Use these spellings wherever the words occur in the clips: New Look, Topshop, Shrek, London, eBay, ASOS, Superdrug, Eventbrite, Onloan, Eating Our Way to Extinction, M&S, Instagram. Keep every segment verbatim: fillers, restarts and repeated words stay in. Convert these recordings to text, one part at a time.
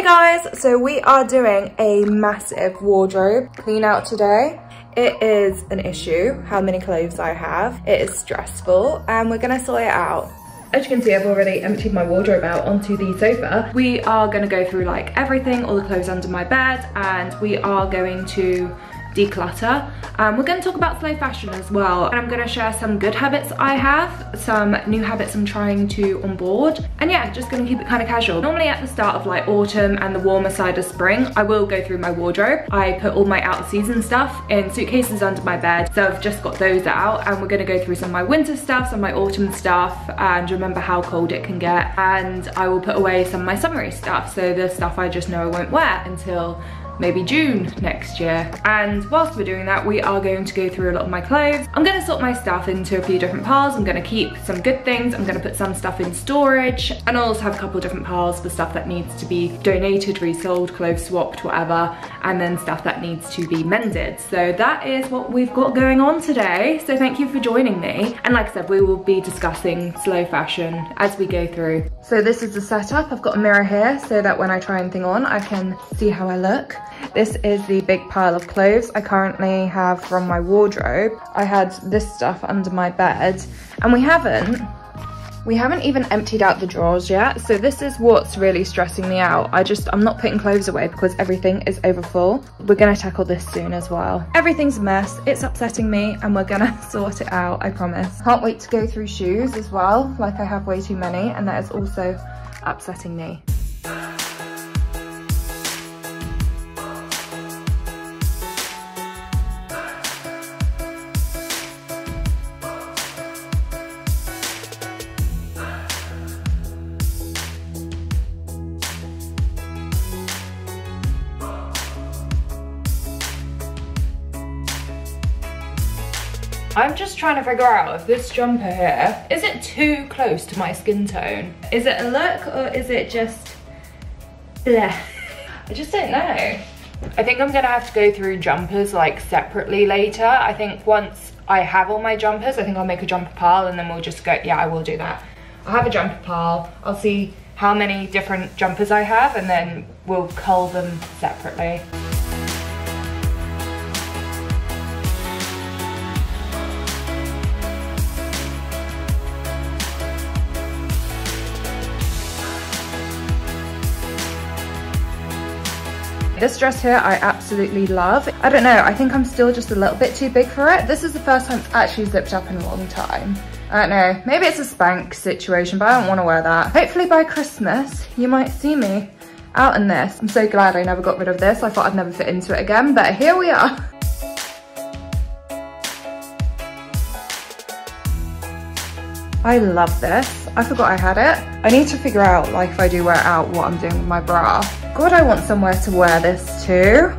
Hey guys, so we are doing a massive wardrobe clean out today. It is an issue how many clothes I have. It is stressful and we're gonna sort it out. As you can see, I've already emptied my wardrobe out onto the sofa. We are gonna go through like everything, all the clothes under my bed, and we are going to declutter. Um, we're going to talk about slow fashion as well, and I'm going to share some good habits I have, some new habits I'm trying to onboard, and yeah, just going to keep it kind of casual. Normally at the start of like autumn and the warmer side of spring, I will go through my wardrobe. I put all my out of season stuff in suitcases under my bed, so I've just got those out, and we're going to go through some of my winter stuff, some of my autumn stuff, and remember how cold it can get, and I will put away some of my summery stuff, so the stuff I just know I won't wear until maybe June next year. And whilst we're doing that, we are going to go through a lot of my clothes. I'm gonna sort my stuff into a few different piles. I'm gonna keep some good things, I'm gonna put some stuff in storage, and I'll also have a couple different piles for stuff that needs to be donated, resold, clothes swapped, whatever, and then stuff that needs to be mended. So that is what we've got going on today. So thank you for joining me. And like I said, we will be discussing slow fashion as we go through. So this is the setup. I've got a mirror here so that when I try anything on, I can see how I look. This is the big pile of clothes I currently have from my wardrobe. I had this stuff under my bed, and we haven't we haven't even emptied out the drawers yet, so this is what's really stressing me out. I just I'm not putting clothes away because everything is overfull. We're gonna tackle this soon as well. Everything's a mess, it's upsetting me, and we're gonna sort it out, I promise. Can't wait to go through shoes as well, like I have way too many, and that is also upsetting me. I'm just trying to figure out if this jumper here, is it too close to my skin tone? Is it a look or is it just bleh? I just don't know. I think I'm gonna have to go through jumpers like separately later. I think once I have all my jumpers, I think I'll make a jumper pile and then we'll just go, yeah, I will do that. I'll have a jumper pile, I'll see how many different jumpers I have and then we'll cull them separately. This dress here I absolutely love. I don't know, I think I'm still just a little bit too big for it. This is the first time it's actually zipped up in a long time. I don't know, maybe it's a spank situation, but I don't want to wear that. Hopefully by Christmas, you might see me out in this. I'm so glad I never got rid of this. I thought I'd never fit into it again, but here we are. I love this. I forgot I had it. I need to figure out, like, if I do wear it out, what I'm doing with my bra. God, I want somewhere to wear this too.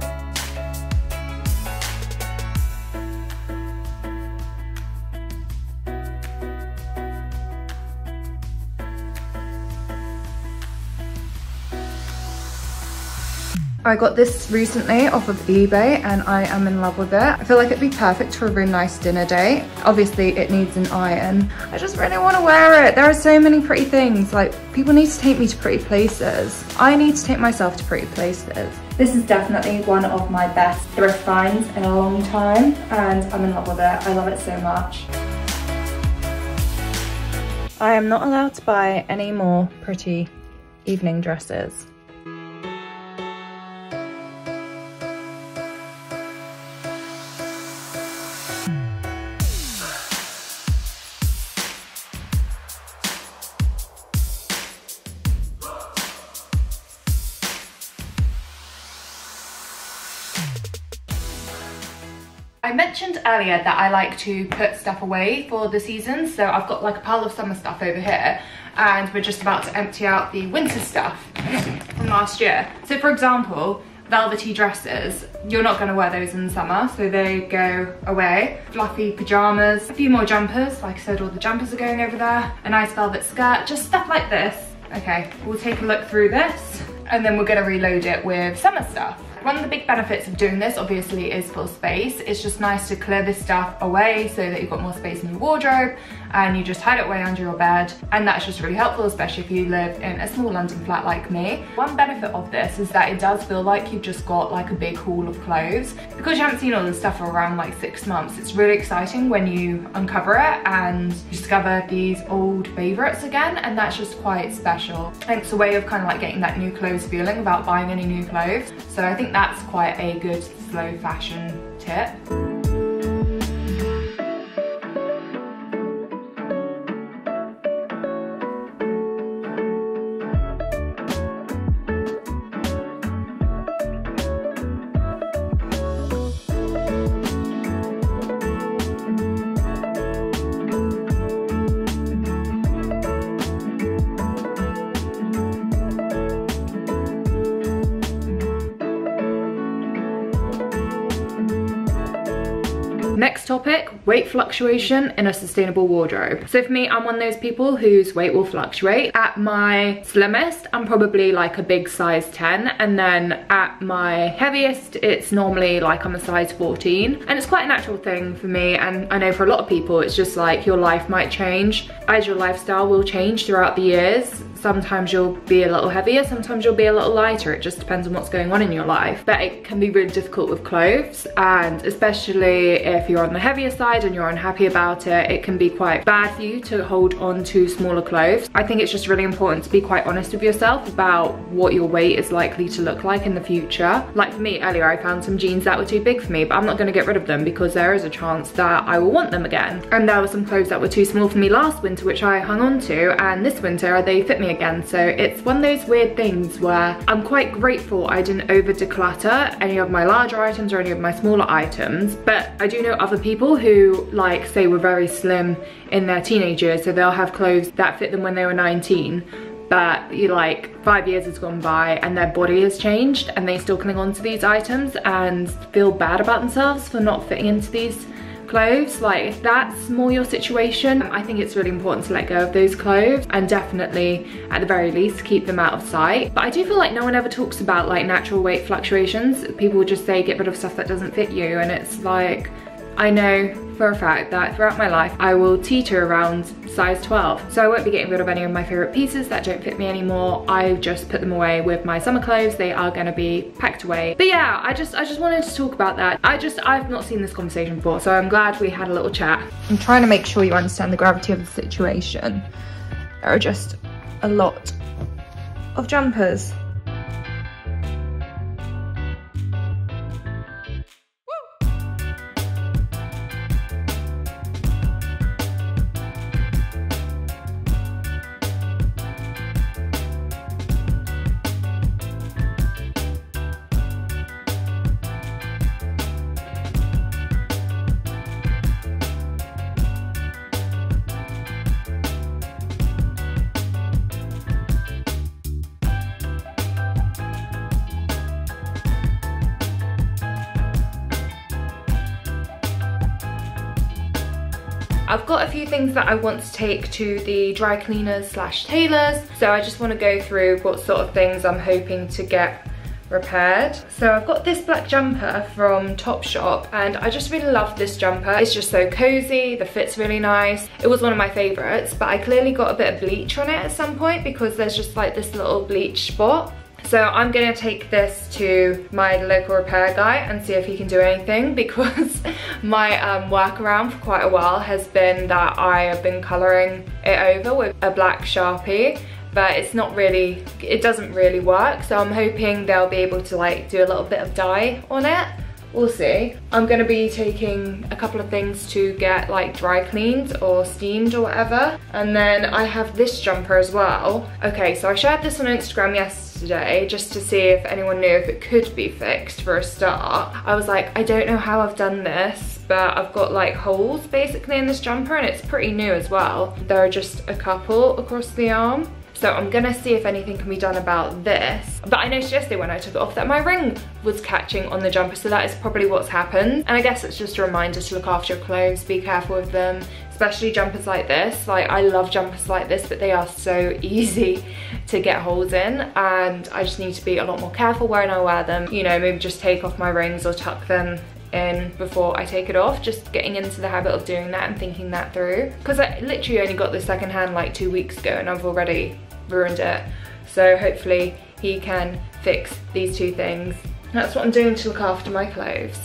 I got this recently off of eBay and I am in love with it. I feel like it'd be perfect for a really nice dinner date. Obviously it needs an iron. I just really want to wear it. There are so many pretty things. Like, people need to take me to pretty places. I need to take myself to pretty places. This is definitely one of my best thrift finds in a long time and I'm in love with it. I love it so much. I am not allowed to buy any more pretty evening dresses. I mentioned earlier that I like to put stuff away for the seasons, so I've got like a pile of summer stuff over here and we're just about to empty out the winter stuff from last year. So for example, velvety dresses, you're not going to wear those in summer, so they go away. Fluffy pyjamas, a few more jumpers, like I said, all the jumpers are going over there, a nice velvet skirt, just stuff like this. Okay, we'll take a look through this and then we're going to reload it with summer stuff. One of the big benefits of doing this obviously is full space. It's just nice to clear this stuff away so that you've got more space in your wardrobe and you just hide it away under your bed, and that's just really helpful, especially if you live in a small London flat like me. One benefit of this is that it does feel like you've just got like a big haul of clothes. Because you haven't seen all this stuff for around like six months, it's really exciting when you uncover it and discover these old favourites again, and that's just quite special. And it's a way of kind of like getting that new clothes feeling without buying any new clothes. So I think that's quite a good slow fashion tip. Next topic, weight fluctuation in a sustainable wardrobe. So for me, I'm one of those people whose weight will fluctuate. At my slimmest, I'm probably like a big size ten, and then at my heaviest, it's normally like I'm a size fourteen. And it's quite a natural thing for me, and I know for a lot of people, it's just like your life might change as your lifestyle will change throughout the years. Sometimes you'll be a little heavier, sometimes you'll be a little lighter. It just depends on what's going on in your life. But it can be really difficult with clothes, and especially if you're on the heavier side and you're unhappy about it, it can be quite bad for you to hold on to smaller clothes. I think it's just really important to be quite honest with yourself about what your weight is likely to look like in the future. Like for me earlier, I found some jeans that were too big for me, but I'm not gonna get rid of them because there is a chance that I will want them again. And there were some clothes that were too small for me last winter, which I hung on to, and this winter they fit me again. So it's one of those weird things where I'm quite grateful I didn't over declutter any of my larger items or any of my smaller items. But I do know other people who, like, say were very slim in their teenage years, so they'll have clothes that fit them when they were nineteen, but you like five years has gone by and their body has changed and they still cling on to these items and feel bad about themselves for not fitting into these clothes. Like, if that's more your situation, I think it's really important to let go of those clothes and definitely, at the very least, keep them out of sight. But I do feel like no one ever talks about like natural weight fluctuations. People just say get rid of stuff that doesn't fit you, and it's like, I know for a fact that throughout my life I will teeter around size twelve, so I won't be getting rid of any of my favourite pieces that don't fit me anymore. I just put them away with my summer clothes. They are going to be packed away. But yeah, I just I just wanted to talk about that. I just I've not seen this conversation before, so I'm glad we had a little chat. I'm trying to make sure you understand the gravity of the situation. There are just a lot of jumpers. I've got a few things that I want to take to the dry cleaners slash tailors, so I just want to go through what sort of things I'm hoping to get repaired. So I've got this black jumper from Topshop, and I just really love this jumper. It's just so cozy, the fit's really nice. It was one of my favourites, but I clearly got a bit of bleach on it at some point because there's just like this little bleach spot. So I'm going to take this to my local repair guy and see if he can do anything, because my um, workaround for quite a while has been that I have been colouring it over with a black Sharpie, but it's not really, it doesn't really work. So I'm hoping they'll be able to like do a little bit of dye on it. We'll see. I'm going to be taking a couple of things to get like dry cleaned or steamed or whatever. And then I have this jumper as well. Okay, so I shared this on Instagram yesterday. Today, just to see if anyone knew if it could be fixed for a start. I was like, I don't know how I've done this, but I've got like holes basically in this jumper, and it's pretty new as well. There are just a couple across the arm. So I'm gonna see if anything can be done about this. But I noticed yesterday when I took it off that my ring was catching on the jumper, so that is probably what's happened. And I guess it's just a reminder to look after your clothes, be careful with them, especially jumpers like this. Like, I love jumpers like this, but they are so easy to get holes in, and I just need to be a lot more careful when I wear them. You know, maybe just take off my rings or tuck them in before I take it off. Just getting into the habit of doing that and thinking that through, because I literally only got this secondhand like two weeks ago and I've already ruined it. So hopefully he can fix these two things. That's what I'm doing to look after my clothes.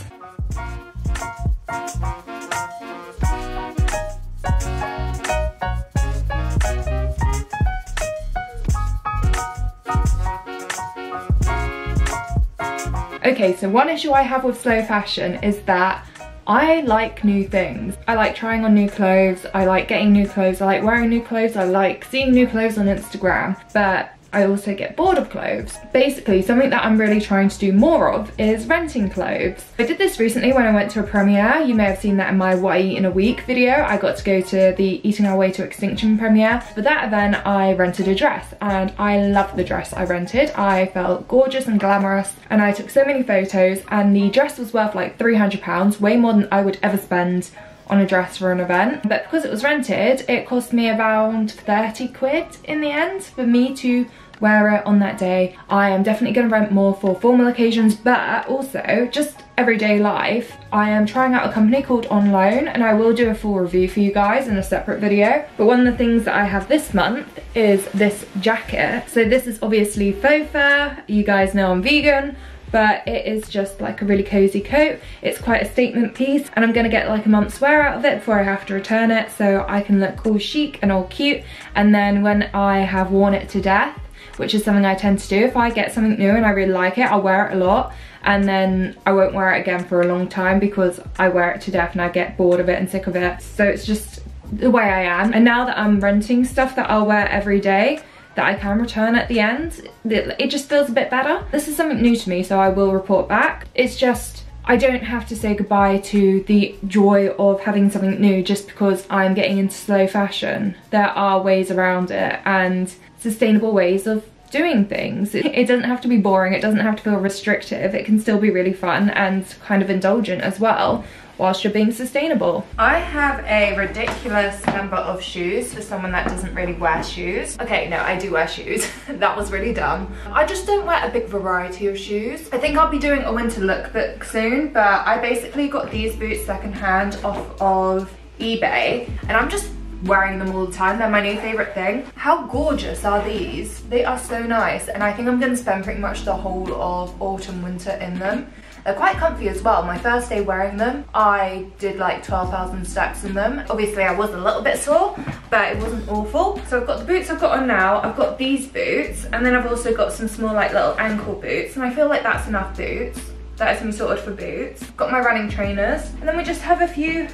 Okay, so one issue I have with slow fashion is that I like new things. I like trying on new clothes, I like getting new clothes, I like wearing new clothes, I like seeing new clothes on Instagram, but I also get bored of clothes. Basically, something that I'm really trying to do more of is renting clothes. I did this recently when I went to a premiere. You may have seen that in my What I Eat in a Week video. I got to go to the Eating Our Way to Extinction premiere. For that event, I rented a dress, and I loved the dress I rented. I felt gorgeous and glamorous, and I took so many photos, and the dress was worth like three hundred pounds, way more than I would ever spend on a dress for an event. But because it was rented, it cost me around thirty quid in the end for me to wear it on that day. I am definitely going to rent more for formal occasions, but also just everyday life. I am trying out a company called On Loan, and I will do a full review for you guys in a separate video. But one of the things that I have this month is this jacket. So this is obviously faux fur. You guys know I'm vegan, but it is just like a really cozy coat. It's quite a statement piece, and I'm gonna get like a month's wear out of it before I have to return it, so I can look all chic and all cute. And then when I have worn it to death, which is something I tend to do, if I get something new and I really like it, I'll wear it a lot, and then I won't wear it again for a long time because I wear it to death and I get bored of it and sick of it. So it's just the way I am. And now that I'm renting stuff that I'll wear every day, that I can return at the end, it just feels a bit better. This is something new to me, so I will report back. It's just, I don't have to say goodbye to the joy of having something new just because I'm getting into slow fashion. There are ways around it, and sustainable ways of doing things. It doesn't have to be boring, it doesn't have to feel restrictive, it can still be really fun and kind of indulgent as well, whilst you're being sustainable. I have a ridiculous number of shoes for someone that doesn't really wear shoes. Okay, no, I do wear shoes. That was really dumb. I just don't wear a big variety of shoes. I think I'll be doing a winter lookbook soon, but I basically got these boots secondhand off of eBay, and I'm just wearing them all the time. They're my new favorite thing. How gorgeous are these? They are so nice, and I think I'm gonna spend pretty much the whole of autumn, winter in them. They're quite comfy as well. My first day wearing them, I did like twelve thousand steps in them. Obviously I was a little bit sore, but it wasn't awful. So I've got the boots I've got on now, I've got these boots, and then I've also got some small like little ankle boots, and I feel like that's enough boots. That is me sorted for boots. Got my running trainers, and then we just have a few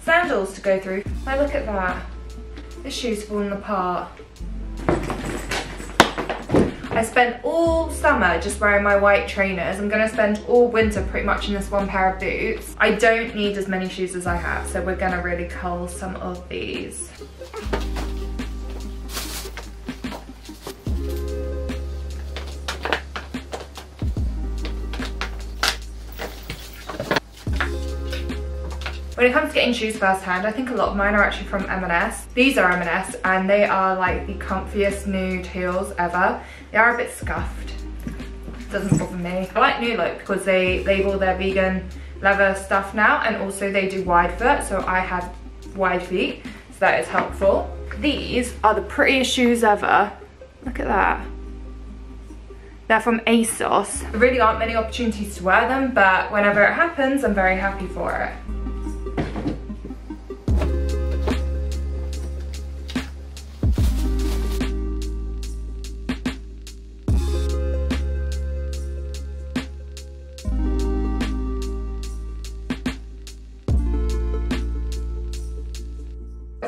sandals to go through. Now look at that. This shoe's fallen apart. I spent all summer just wearing my white trainers. I'm gonna spend all winter pretty much in this one pair of boots. I don't need as many shoes as I have, so we're gonna really cull some of these. When it comes to getting shoes firsthand, I think a lot of mine are actually from M and S. These are M and S, and they are like the comfiest nude heels ever. They are a bit scuffed. Doesn't bother me. I like New Look because they label their vegan leather stuff now, and also they do wide foot, so I have wide feet, so that is helpful. These are the prettiest shoes ever. Look at that. They're from ASOS. There really aren't many opportunities to wear them, but whenever it happens, I'm very happy for it.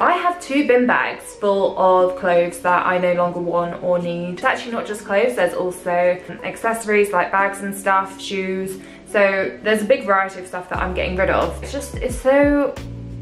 I have two bin bags full of clothes that I no longer want or need. It's actually not just clothes, there's also accessories like bags and stuff, shoes. So there's a big variety of stuff that I'm getting rid of. It's just, it's so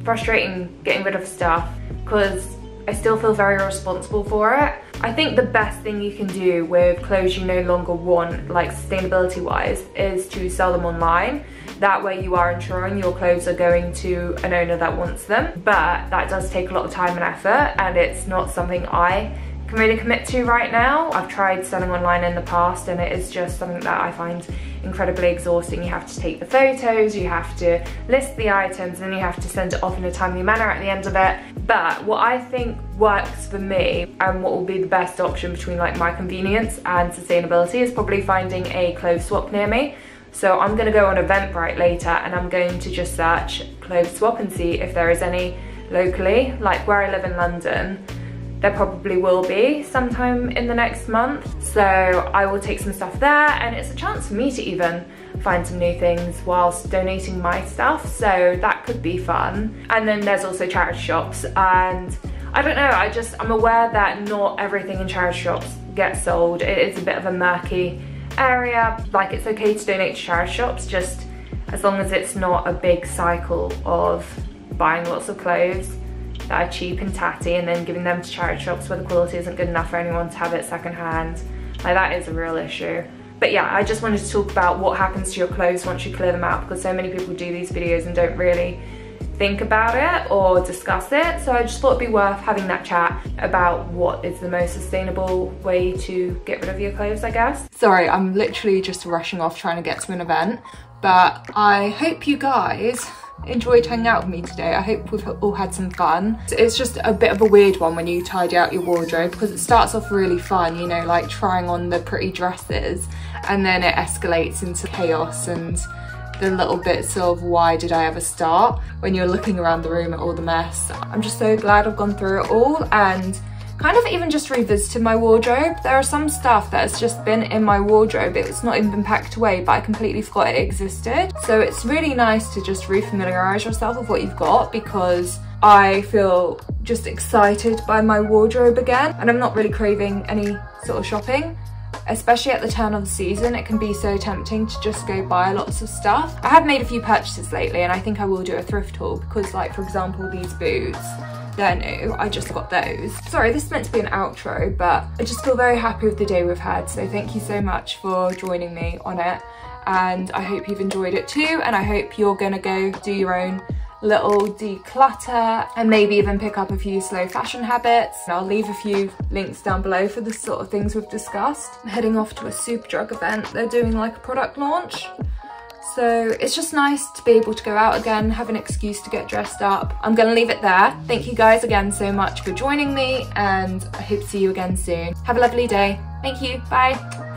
frustrating getting rid of stuff because I still feel very responsible for it. I think the best thing you can do with clothes you no longer want, like sustainability wise, is to sell them online. That way you are ensuring your clothes are going to an owner that wants them. But that does take a lot of time and effort, and it's not something I can really commit to right now. I've tried selling online in the past and it is just something that I find incredibly exhausting. You have to take the photos, you have to list the items, and then you have to send it off in a timely manner at the end of it. But what I think works for me and what will be the best option between like my convenience and sustainability is probably finding a clothes swap near me. So I'm gonna go on Eventbrite later and I'm going to just search clothes swap and see if there is any locally. Like where I live in London, there probably will be sometime in the next month. So I will take some stuff there, and it's a chance for me to even find some new things whilst donating my stuff. So that could be fun. And then there's also charity shops, and I don't know, I just, I'm aware that not everything in charity shops gets sold. It is a bit of a murky area. Like, it's okay to donate to charity shops, just as long as it's not a big cycle of buying lots of clothes that are cheap and tatty and then giving them to charity shops where the quality isn't good enough for anyone to have it secondhand. Like, that is a real issue. But yeah, I just wanted to talk about what happens to your clothes once you clear them out, because so many people do these videos and don't really think about it or discuss it. So I just thought it'd be worth having that chat about what is the most sustainable way to get rid of your clothes, I guess. Sorry, I'm literally just rushing off trying to get to an event, but I hope you guys enjoyed hanging out with me today. I hope we've all had some fun. It's just a bit of a weird one when you tidy out your wardrobe, because it starts off really fun, you know, like trying on the pretty dresses, and then it escalates into chaos and the little bits of why did I ever start when you're looking around the room at all the mess. I'm just so glad I've gone through it all and kind of even just revisited my wardrobe. There are some stuff that has just been in my wardrobe. It's not even been packed away, but I completely forgot it existed. So it's really nice to just re-familiarise yourself with what you've got, because I feel just excited by my wardrobe again, and I'm not really craving any sort of shopping. Especially at the turn of the season, it can be so tempting to just go buy lots of stuff. I have made a few purchases lately, and I think I will do a thrift haul, because like, for example, these boots, they're new, I just got those. Sorry, this is meant to be an outro, but I just feel very happy with the day we've had, so thank you so much for joining me on it, and I hope you've enjoyed it too, and I hope you're gonna go do your own little declutter and maybe even pick up a few slow fashion habits. And I'll leave a few links down below for the sort of things we've discussed. I'm heading off to a Superdrug event. They're doing like a product launch. So it's just nice to be able to go out again, have an excuse to get dressed up. I'm gonna leave it there. Thank you guys again so much for joining me, and I hope to see you again soon. Have a lovely day. Thank you, bye.